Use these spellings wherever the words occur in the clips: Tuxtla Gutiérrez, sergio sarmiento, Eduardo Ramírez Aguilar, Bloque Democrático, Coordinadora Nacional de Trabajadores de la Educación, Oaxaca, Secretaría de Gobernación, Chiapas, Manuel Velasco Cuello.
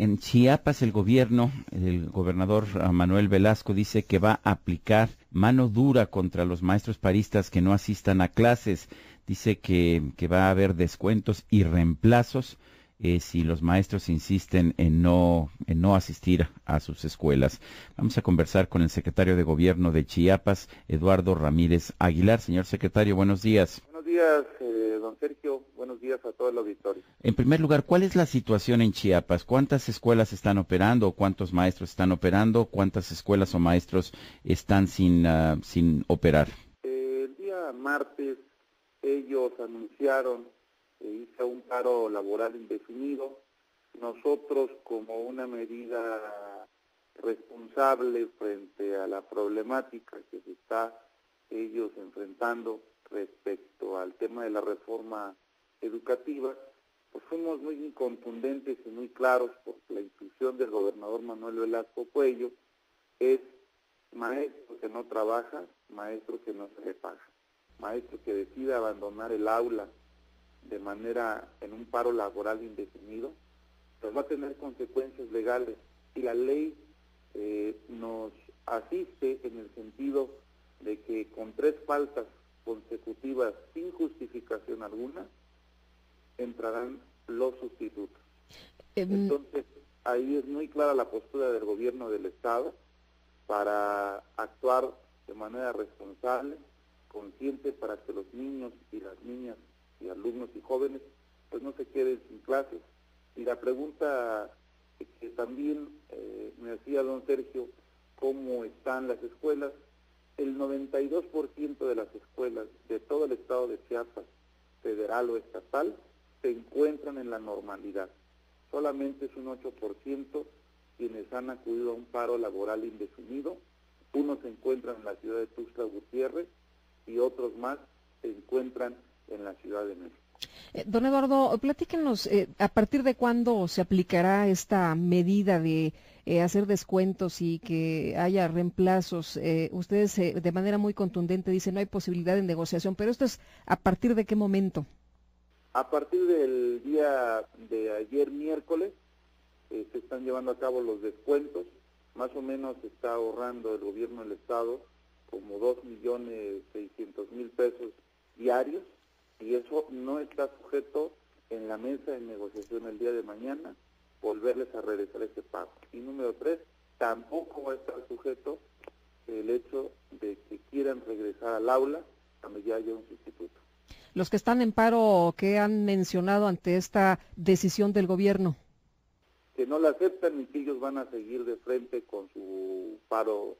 En Chiapas, el gobierno, el gobernador Manuel Velasco, dice que va a aplicar mano dura contra los maestros paristas que no asistan a clases. Dice que va a haber descuentos y reemplazos si los maestros insisten en no asistir a sus escuelas. Vamos a conversar con el secretario de Gobierno de Chiapas, Eduardo Ramírez Aguilar. Señor secretario, buenos días. Buenos días, don Sergio. Buenos días a todo el auditorio. En primer lugar, ¿cuál es la situación en Chiapas? ¿Cuántas escuelas están operando? ¿Cuántos maestros están operando? ¿Cuántas escuelas o maestros están sin operar? El día martes ellos anunciaron que hizo un paro laboral indefinido. Nosotros, como una medida responsable frente a la problemática que se está ellos enfrentando, respecto al tema de la reforma educativa, pues fuimos muy contundentes y muy claros, porque la instrucción del gobernador Manuel Velasco Cuello es maestro que no trabaja, maestro que no se le paga, maestro que decida abandonar el aula de manera en un paro laboral indefinido, pues va a tener consecuencias legales, y la ley nos asiste en el sentido de que con 3 faltas consecutivas sin justificación alguna entrarán los sustitutos. Entonces ahí es muy clara la postura del gobierno del estado para actuar de manera responsable, consciente, para que los niños y las niñas y alumnos y jóvenes pues no se queden sin clases. Y la pregunta que también me hacía don Sergio, ¿cómo están las escuelas? El 92% de las escuelas de todo el estado de Chiapas, federal o estatal, se encuentran en la normalidad. Solamente es un 8% quienes han acudido a un paro laboral indefinido. Unos se encuentran en la ciudad de Tuxtla Gutiérrez y otros más se encuentran en la Ciudad de México. Don Eduardo, platíquenos, ¿a partir de cuándo se aplicará esta medida de hacer descuentos y que haya reemplazos? Ustedes de manera muy contundente dicen no hay posibilidad de negociación, pero esto es ¿a partir de qué momento? A partir del día de ayer miércoles se están llevando a cabo los descuentos. Más o menos se está ahorrando el gobierno del estado como 2,600,000 pesos diarios. Y eso no está sujeto en la mesa de negociación el día de mañana, volverles a regresar ese pago. Y número 3, tampoco va a estar sujeto el hecho de que quieran regresar al aula cuando ya haya un sustituto. Los que están en paro, ¿qué han mencionado ante esta decisión del gobierno? Que no la aceptan y que ellos van a seguir de frente con su paro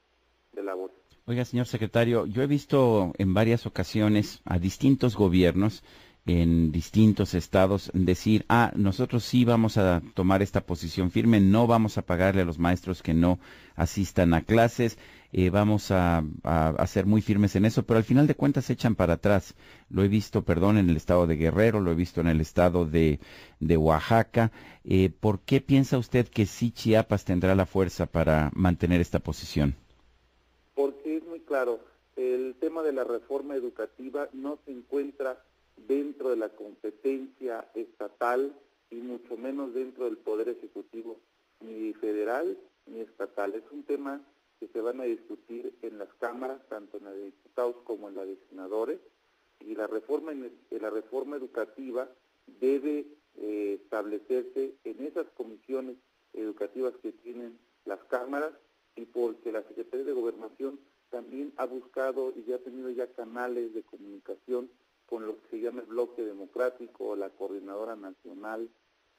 de labor. Oiga, señor secretario, yo he visto en varias ocasiones a distintos gobiernos en distintos estados decir, nosotros sí vamos a tomar esta posición firme, no vamos a pagarle a los maestros que no asistan a clases, vamos a ser muy firmes en eso, pero al final de cuentas se echan para atrás. Lo he visto, perdón, en el estado de Guerrero, lo he visto en el estado de Oaxaca. ¿Por qué piensa usted que sí Chiapas tendrá la fuerza para mantener esta posición? Porque es muy claro, el tema de la reforma educativa no se encuentra dentro de la competencia estatal y mucho menos dentro del Poder Ejecutivo, ni federal ni estatal. Es un tema que se van a discutir en las cámaras, tanto en la de diputados como en la de senadores, y la reforma educativa debe establecerse en esas comisiones educativas que tienen las cámaras, y porque la Secretaría de Gobernación también ha buscado y ya ha tenido ya canales de comunicación con lo que se llama el Bloque Democrático o la Coordinadora Nacional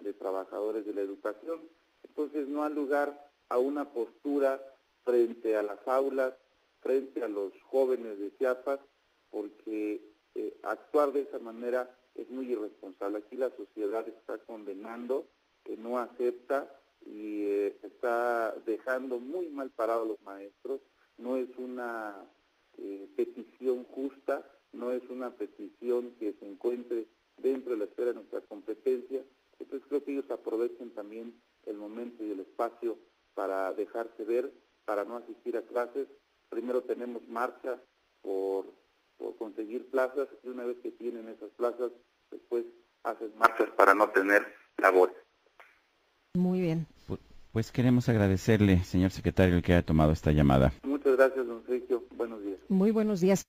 de Trabajadores de la Educación. Entonces no hay lugar a una postura frente a las aulas, frente a los jóvenes de Chiapas, porque actuar de esa manera es muy irresponsable. Aquí la sociedad está condenando, que no acepta, y está dejando muy mal parados a los maestros. No es una petición justa, no es una petición que se encuentre dentro de la esfera de nuestra competencia. Entonces creo que ellos aprovechen también el momento y el espacio para dejarse ver, para no asistir a clases. Primero tenemos marchas por conseguir plazas, y una vez que tienen esas plazas, después hacen marchas para no tener labores. Muy bien. Pues queremos agradecerle, señor secretario, el que haya tomado esta llamada. Muchas gracias, don Sergio. Buenos días. Muy buenos días.